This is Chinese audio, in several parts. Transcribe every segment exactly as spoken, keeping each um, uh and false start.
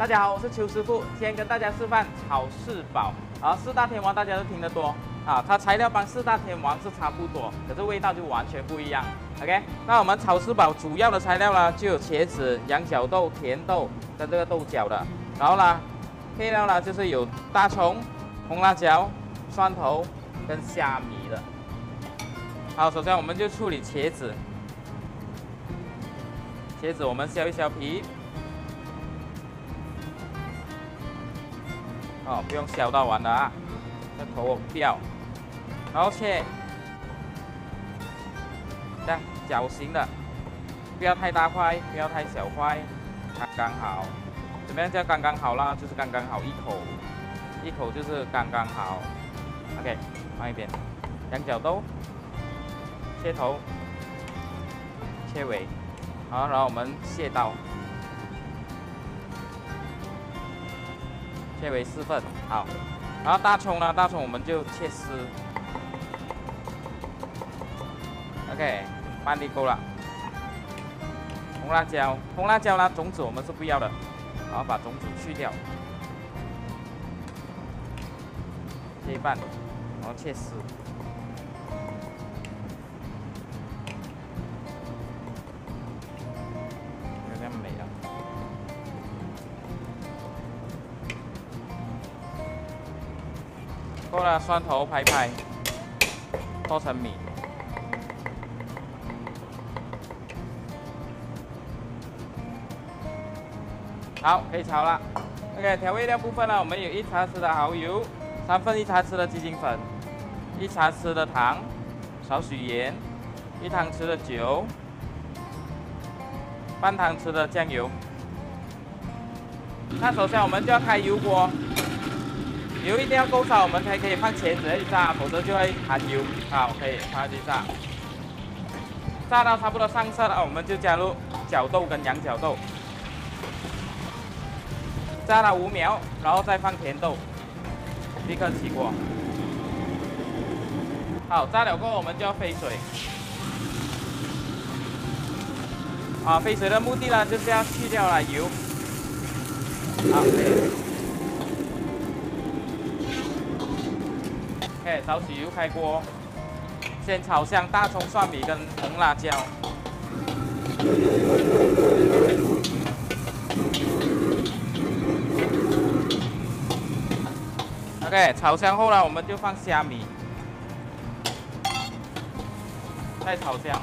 大家好，我是邱师傅，今天跟大家示范炒四宝。而、啊、四大天王大家都听得多啊，它材料帮四大天王是差不多，可是味道就完全不一样。OK， 那我们炒四宝主要的材料呢，就有茄子、羊角豆、甜豆跟这个豆角的。然后呢，配料呢就是有大葱、红辣椒、蒜头跟虾米的。好，首先我们就处理茄子，茄子我们削一削皮。 哦，不用削到完了啊，这头掉，然后切，这样角形的，不要太大块，不要太小块，刚刚好。怎么样叫刚刚好啦？就是刚刚好一口，一口就是刚刚好。OK， 放一边，羊角豆，切头，切尾，好，然后我们切刀。 切为四份，好。然后大葱呢？大葱我们就切丝。OK， 半粒够了。红辣椒，红辣椒呢，种子我们是不要的，然后把种子去掉，切一半，然后切丝。就这样没了。 够了，蒜头拍拍，剁成米。好，可以炒了。OK， 调味料部分呢，我们有一茶匙的蚝油，三分一茶匙的鸡精粉，一茶匙的糖，少许盐，一汤匙的酒，半汤匙的酱油。那首先我们就要开油锅。 油一定要够少，我们才可以放茄子去炸，否则就会含油。好，可以放下去炸，炸到差不多上色了，我们就加入角豆跟羊角豆，炸到五秒，然后再放甜豆，立刻起锅。好，炸了过后我们就要飞水。啊，飞水的目的呢，就是要去掉了油。好，可以。 OK， 少许油开锅，先炒香大葱、蒜米跟红辣椒。OK， 炒香后呢，我们就放虾米，再炒香，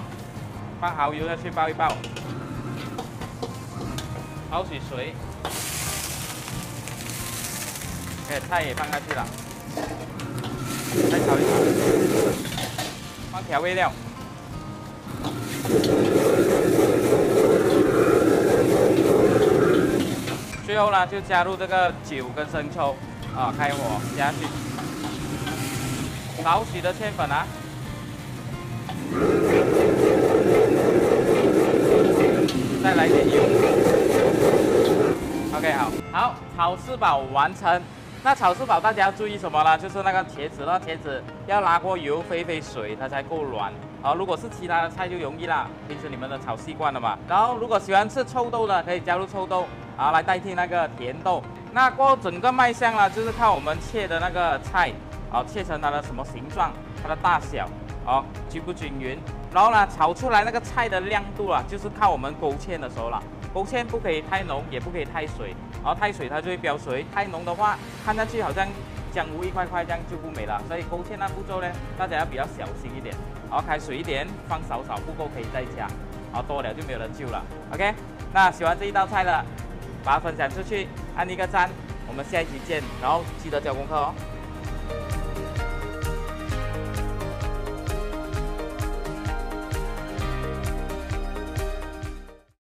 放蚝油再去爆一爆，少许水。OK， 菜也放下去了。 再炒一炒，放调味料。最后呢，就加入这个酒跟生抽，啊，开火加下去，少许的芡粉啊。再来点油。OK， 好，好，炒四宝完成。 那炒四宝大家要注意什么呢？就是那个茄子，那茄子要拉过油，飞飞水，它才够软。好，如果是其他的菜就容易啦，平时你们都炒习惯了嘛。然后如果喜欢吃臭豆的，可以加入臭豆啊来代替那个甜豆。那过后整个卖相呢，就是看我们切的那个菜，啊，切成它的什么形状，它的大小，啊，均不均匀。然后呢，炒出来那个菜的亮度啊，就是看我们勾芡的时候啦。 勾芡不可以太浓，也不可以太水，然后太水它就会飙水，太浓的话看上去好像浆糊一块块这样就不美了。所以勾芡那步骤呢，大家要比较小心一点。然后开水一点，放少少，不够可以再加，然后多了就没有人救了。OK， 那喜欢这一道菜的，把它分享出去，按一个赞，我们下一集见，然后记得交功课哦。